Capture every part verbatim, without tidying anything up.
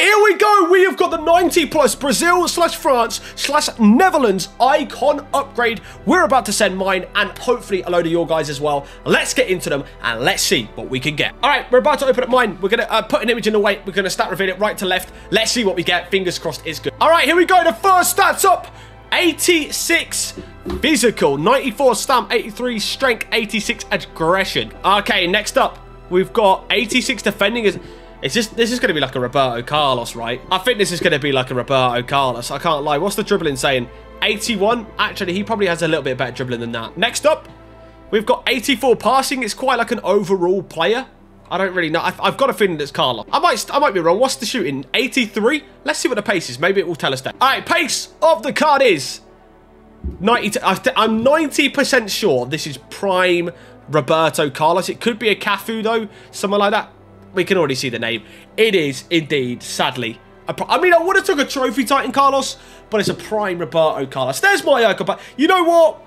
here we go. We have got the ninety plus Brazil slash France slash Netherlands icon upgrade. We're about to send mine and hopefully a load of your guys as well. Let's get into them and let's see what we can get. All right, we're about to open up mine. We're going to uh, put an image in the way. We're going to start revealing it right to left. Let's see what we get. Fingers crossed it's good. All right, here we go. The first stats up. eighty-six physical, ninety-four stamp, eighty-three strength, eighty-six aggression. Okay, next up, we've got eighty-six defending. Is Is this, this is going to be like a Roberto Carlos, right? I think this is going to be like a Roberto Carlos. I can't lie. What's the dribbling saying? eighty-one. Actually, he probably has a little bit better dribbling than that. Next up, we've got eighty-four passing. It's quite like an overall player. I don't really know. I've, I've got a feeling that's Carlos. I might I might be wrong. What's the shooting? eighty-three? Let's see what the pace is. Maybe it will tell us that. All right, pace of the card is ninety. I'm ninety percent sure this is prime Roberto Carlos. It could be a Cafu, though. Someone like that. We can already see the name. It is indeed, sadly. A I mean, I would have took a Trophy Titan Carlos, but it's a prime Roberto Carlos. There's my icon, but you know what?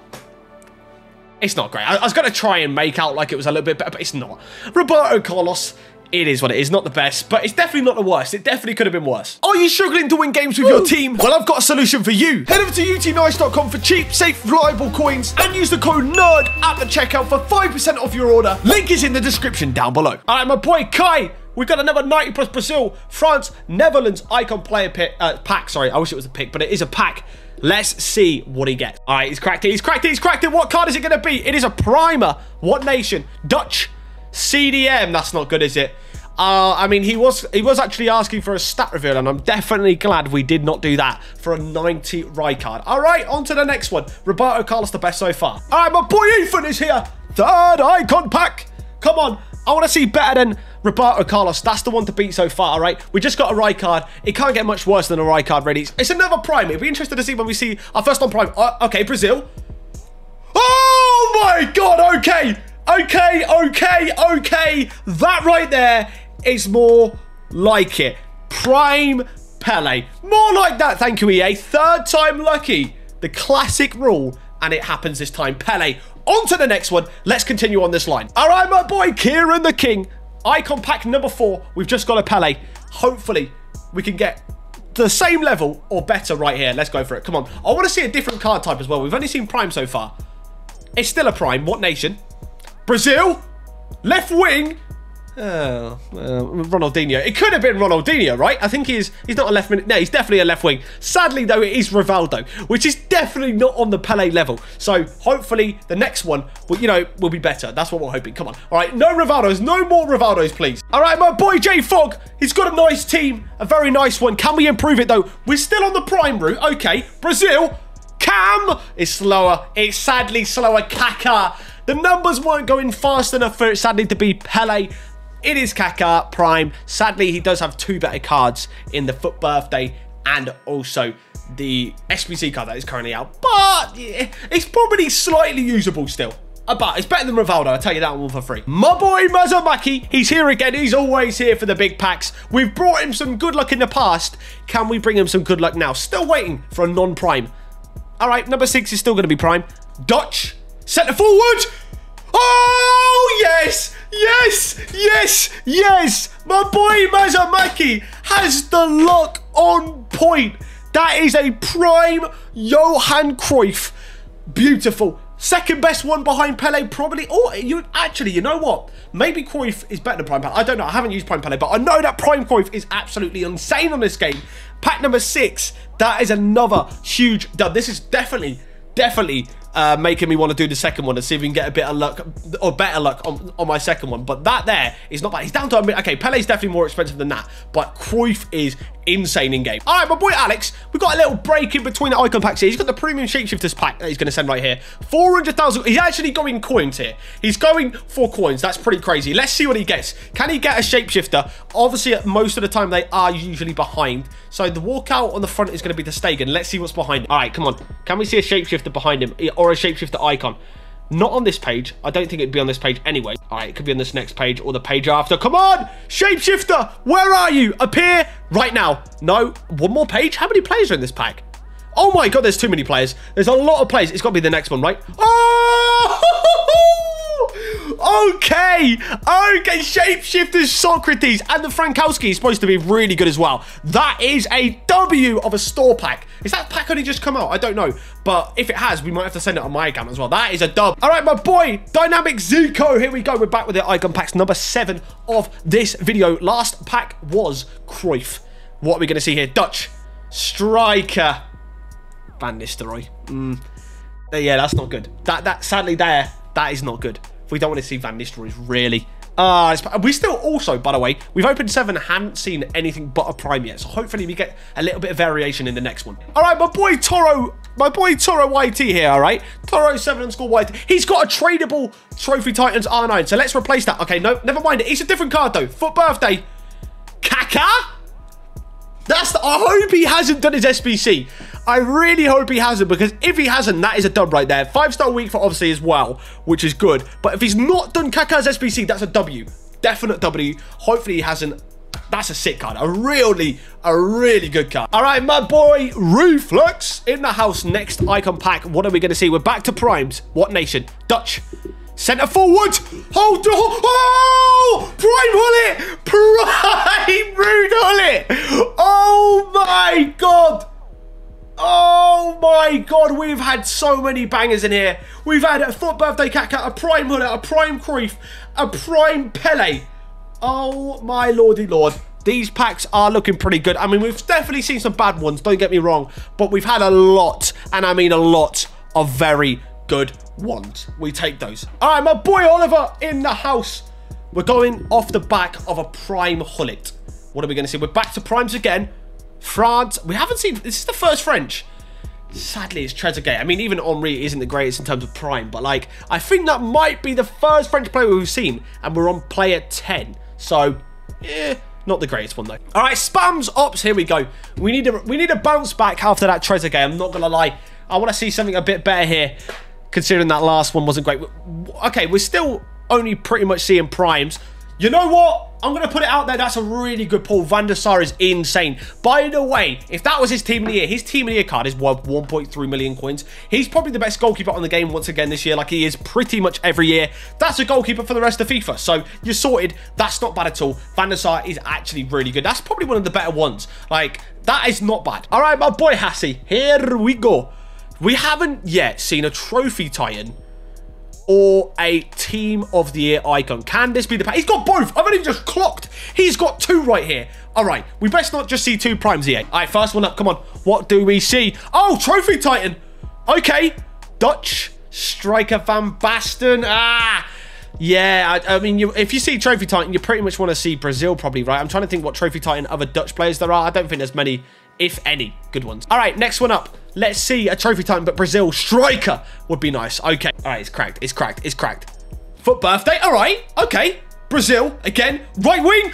It's not great. I, I was going to try and make out like it was a little bit better, but it's not. Roberto Carlos, it is what it is. Not the best, but it's definitely not the worst. It definitely could have been worse. Are you struggling to win games with Ooh. your team? Well, I've got a solution for you. Head over to U T nice dot com for cheap, safe, reliable coins and use the code NERD at the checkout for five percent off your order. Link is in the description down below. All right, my boy Kai. We've got another ninety plus Brazil, France, Netherlands icon player pick, uh, pack. Sorry, I wish it was a pick, but it is a pack. Let's see what he gets. All right, he's cracked it. He's cracked it. He's cracked it. What card is it going to be? It is a primer. What nation? Dutch. C D M. That's not good, is it? Uh, I mean, he was he was actually asking for a stat reveal, and I'm definitely glad we did not do that for a ninety Rijkaard. All right, on to the next one. Roberto Carlos, the best so far. All right, my boy Ethan is here. Third icon pack. Come on. I want to see better than Roberto Carlos. That's the one to beat so far, all right? We just got a Rijkaard. It can't get much worse than a Rijkaard, really. It's another prime. It'd be interesting to see when we see our first on prime. Uh, okay, Brazil. Oh, my God. Okay. Okay, okay, okay. That right there is more like it. Prime Pelé. More like that. Thank you, E A. Third time lucky. The classic rule, and it happens this time. Pelé. On to the next one. Let's continue on this line. All right, my boy, Kieran the King. Icon pack number four. We've just got a Pelé. Hopefully, we can get the same level or better right here. Let's go for it. Come on. I want to see a different card type as well. We've only seen prime so far. It's still a prime. What nation? Brazil. Left wing. Oh, uh, Ronaldinho. It could have been Ronaldinho, right? I think he's he's not a left minute. No, he's definitely a left wing. Sadly, though, it is Rivaldo, which is definitely not on the Pelé level. So hopefully the next one, will, you know, will be better. That's what we're hoping. Come on. All right, no Rivaldos. No more Rivaldos, please. All right, my boy J Fogg. He's got a nice team. A very nice one. Can we improve it, though? We're still on the prime route. Okay, Brazil. Cam is slower. It's sadly slower. Kaká. The numbers weren't going fast enough for it, sadly, to be Pelé. It is Kaká prime. Sadly, he does have two better cards in the Foot Birthday and also the S B C card that is currently out. But yeah, it's probably slightly usable still. But it's better than Rivaldo. I'll tell you that one for free. My boy Mazumaki, he's here again. He's always here for the big packs. We've brought him some good luck in the past. Can we bring him some good luck now? Still waiting for a non-prime. All right, number six is still going to be prime. Dutch, centre forward. Oh, yes, yes, yes, yes. My boy Mazumaki has the lock on point. That is a prime Johan Cruyff. Beautiful. Second best one behind Pelé, probably. Or you actually, you know what? Maybe Cruyff is better than prime Pelé. I don't know. I haven't used prime Pelé, but I know that prime Cruyff is absolutely insane on this game. Pack number six. That is another huge dub. This is definitely, definitely... Uh, making me want to do the second one and see if we can get a bit of luck or better luck on, on my second one. But that there is not bad. He's down to a minute. Okay, Pele's definitely more expensive than that, but Cruyff is insane in game. All right, my boy Alex, we've got a little break in between the icon packs here. He's got the premium shapeshifters pack that he's going to send right here. four hundred thousand. He's actually going coins here. He's going for coins. That's pretty crazy. Let's see what he gets. Can he get a shapeshifter? Obviously, most of the time they are usually behind. So the walkout on the front is going to be the Stegen. Let's see what's behind him. All right, come on. Can we see a shapeshifter behind him? Or a shapeshifter icon. Not on this page. I don't think it'd be on this page anyway. All right, it could be on this next page or the page after. Come on, shapeshifter, where are you? Appear right now. No, one more page. How many players are in this pack? Oh my God, there's too many players. There's a lot of players. It's got to be the next one, right? Oh, Okay, okay, shapeshifters Socrates and the Frankowski is supposed to be really good as well. That is a W of a store pack. Is that pack only just come out? I don't know, but if it has, we might have to send it on my account as well. That is a dub. All right, my boy, Dynamic Zico, here we go. We're back with the icon packs, number seven of this video. Last pack was Cruyff. What are we going to see here? Dutch, striker, Van Nistelrooy. Mm. Yeah, that's not good. That, that sadly there, that is not good. We don't want to see Van Nistelrooy, really. Uh, we still also, by the way, we've opened seven, haven't seen anything but a prime yet. So hopefully we get a little bit of variation in the next one. All right, my boy Toro, my boy Toro Y T here, all right? Toro seven underscore Y T. He's got a tradable Trophy Titans R nine. So let's replace that. Okay, no, never mind. It's a different card, though. For birthday, Kaká? That's the, I hope he hasn't done his S B C. I really hope he hasn't, because if he hasn't, that is a dub right there. Five-star week for obviously as well, which is good. But if he's not done Kaká's S B C, that's a W. Definite W. Hopefully he hasn't. That's a sick card. A really, a really good card. All right, my boy, Reflex in the house. Next icon pack. What are we going to see? We're back to primes. What nation? Dutch. Centre forward. Hold on. Oh! Prime Hullet. Prime Rude Hullet. Oh, my God. Oh my God, we've had so many bangers in here. We've had a foot birthday Kaká, a prime Hullet, a prime Cruyff, a prime Pelé. Oh my lordy lord. These packs are looking pretty good. I mean, we've definitely seen some bad ones, don't get me wrong, but we've had a lot, and I mean a lot, of very good ones. We take those. All right, my boy Oliver in the house. We're going off the back of a prime Hullet. What are we going to see? We're back to primes again. France, we haven't seen, this is the first French. Sadly, it's Trezeguet. I mean, even Henri isn't the greatest in terms of prime, but like, I think that might be the first French player we've seen, and we're on player ten. So, eh, not the greatest one though. All right, Spams Ops, here we go. We need to, we need to bounce back after that Trezeguet, I'm not gonna lie. I wanna see something a bit better here, considering that last one wasn't great. Okay, we're still only pretty much seeing primes. You know what? I'm going to put it out there. That's a really good pull. Van der Saar is insane. By the way, if that was his team of the year, his team of the year card is worth one point three million coins. He's probably the best goalkeeper on the game once again this year, like he is pretty much every year. That's a goalkeeper for the rest of FIFA. So you're sorted. That's not bad at all. Van der Saar is actually really good. That's probably one of the better ones. Like, that is not bad. All right, my boy Hassie. Here we go. We haven't yet seen a Trophy Titan or a team of the year icon. Can this be the pack? He's got both. I've only just clocked. He's got two right here. All right, we best not just see two primes here. All right, first one up. Come on. What do we see? Oh, Trophy Titan. Okay. Dutch striker Van Basten. Ah, yeah. I, I mean, you, if you see Trophy Titan, you pretty much want to see Brazil probably, right? I'm trying to think what Trophy Titan other Dutch players there are. I don't think there's many, if any, good ones. All right, next one up. Let's see a Trophy Titan, but Brazil striker would be nice. Okay. All right, it's cracked. It's cracked. It's cracked. Foot birthday. All right. Okay. Brazil again. Right wing.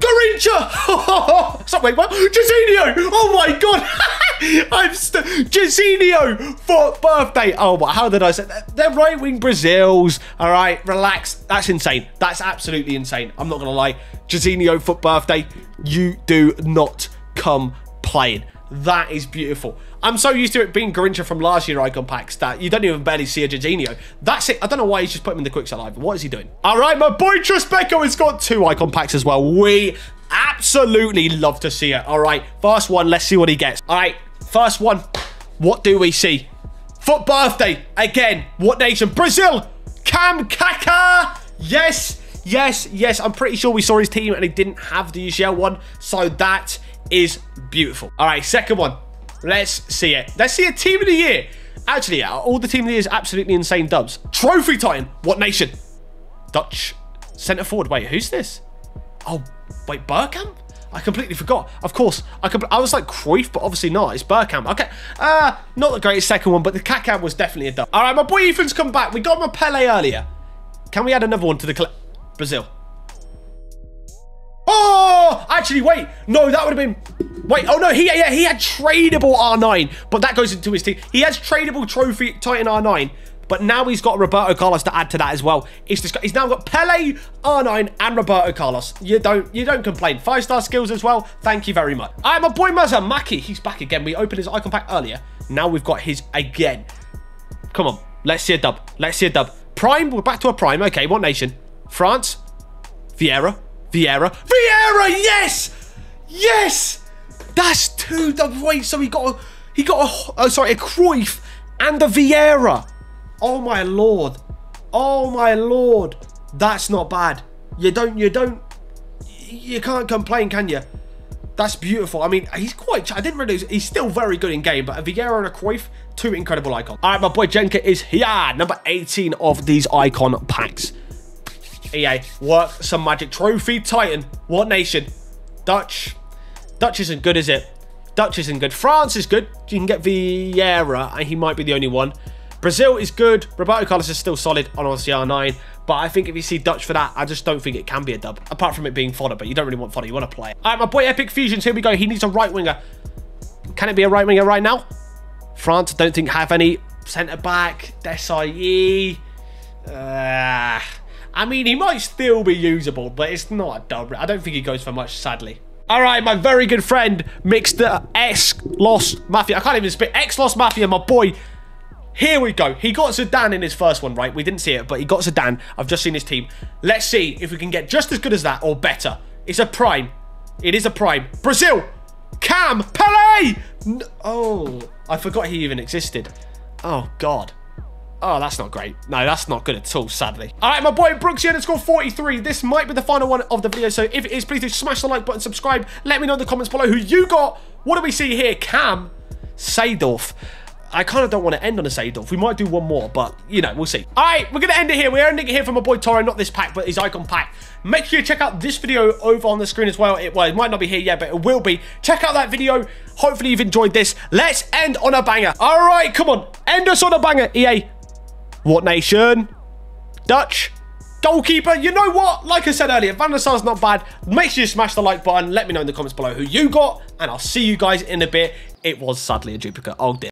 Garincha. Stop, wait, what? Jairzinho. Oh, my God. I'm st Jairzinho for birthday. Oh, but how did I say that? They're right wing Brazils. All right, relax. That's insane. That's absolutely insane. I'm not going to lie. Jairzinho for birthday. You do not come playing. That is beautiful. I'm so used to it being Garincha from last year icon packs that you don't even barely see a Jairzinho. That's it. I don't know why he's just putting him in the quick sell either. What is he doing? All right, my boy Trusbeko has got two icon packs as well. We absolutely love to see it. All right, first one. Let's see what he gets. All right, first one. What do we see? Foot birthday. Again, what nation? Brazil. Cam Kaká. Yes, yes, yes. I'm pretty sure we saw his team and he didn't have the U C L one. So that is beautiful. All right, second one. Let's see it. Let's see a team of the year. Actually, yeah, all the team of the year is absolutely insane dubs. Trophy Titan. What nation? Dutch centre forward. Wait, who's this? Oh, wait, Bergkamp? I completely forgot. Of course, I could. I was like Cruyff, but obviously not. It's Bergkamp. Okay, uh, not the greatest second one, but the Kaká was definitely a dub. All right, my boy Ethan's come back. We got him a Pelé earlier. Can we add another one to the collect? Brazil. Oh, actually, wait. No, that would have been... Wait, oh, no, he, yeah, he had tradable R nine, but that goes into his team. He has tradable Trophy Titan R nine, but now he's got Roberto Carlos to add to that as well. He's, just, he's now got Pelé, R nine, and Roberto Carlos. You don't you don't complain. Five-star skills as well. Thank you very much. All right, my boy Mazamaki. He's back again. We opened his icon pack earlier. Now we've got his again. Come on. Let's see a dub. Let's see a dub. prime. We're back to a prime. Okay, what nation? France. Vieira. Vieira. Vieira! Yes! Yes! That's two. Wait, so he got a... He got a... Oh, sorry, a Cruyff and a Vieira. Oh, my Lord. Oh, my Lord. That's not bad. You don't... You don't... You can't complain, can you? That's beautiful. I mean, he's quite... I didn't realize... He's still very good in game, but a Vieira and a Cruyff... Two incredible icons. All right, my boy Jenka is here. Number eighteen of these icon packs. E A, work some magic. Trophy Titan. What nation? Dutch. Dutch isn't good, is it? Dutch isn't good. France is good. You can get Vieira, and he might be the only one. Brazil is good. Roberto Carlos is still solid on obviously R nine. But I think if you see Dutch for that, I just don't think it can be a dub. Apart from it being fodder, but you don't really want fodder. You want to play. All right, my boy Epic Fusions. Here we go. He needs a right winger. Can it be a right winger right now? France, don't think have any. Centre-back, Desailly. Uh, I mean, he might still be usable, but it's not a dub. I don't think he goes for much, sadly. All right, my very good friend, Mixter X-Los Mafia. I can't even spit. X-Los Mafia, my boy. Here we go. He got Zidane in his first one, right? We didn't see it, but he got Zidane. I've just seen his team. Let's see if we can get just as good as that or better. It's a prime. It is a prime. Brazil. Cam. Pelé. Oh... I forgot he even existed. Oh, God. Oh, that's not great. No, that's not good at all, sadly. All right, my boy Brooks here to score forty-three. This might be the final one of the video. So if it is, please do smash the like button, subscribe. Let me know in the comments below who you got. What do we see here? Cam, Seydorf. I kind of don't want to end on a Seydorf. We might do one more, but, you know, we'll see. All right, we're going to end it here. We're ending it here for my boy Toro. Not this pack, but his icon pack. Make sure you check out this video over on the screen as well. It, well, it might not be here yet, but it will be. Check out that video. Hopefully, you've enjoyed this. Let's end on a banger. All right, come on. End us on a banger, E A. What nation? Dutch. Goalkeeper. You know what? Like I said earlier, Van der Saar's not bad. Make sure you smash the like button. Let me know in the comments below who you got, and I'll see you guys in a bit. It was sadly a duplicate. Oh, dear.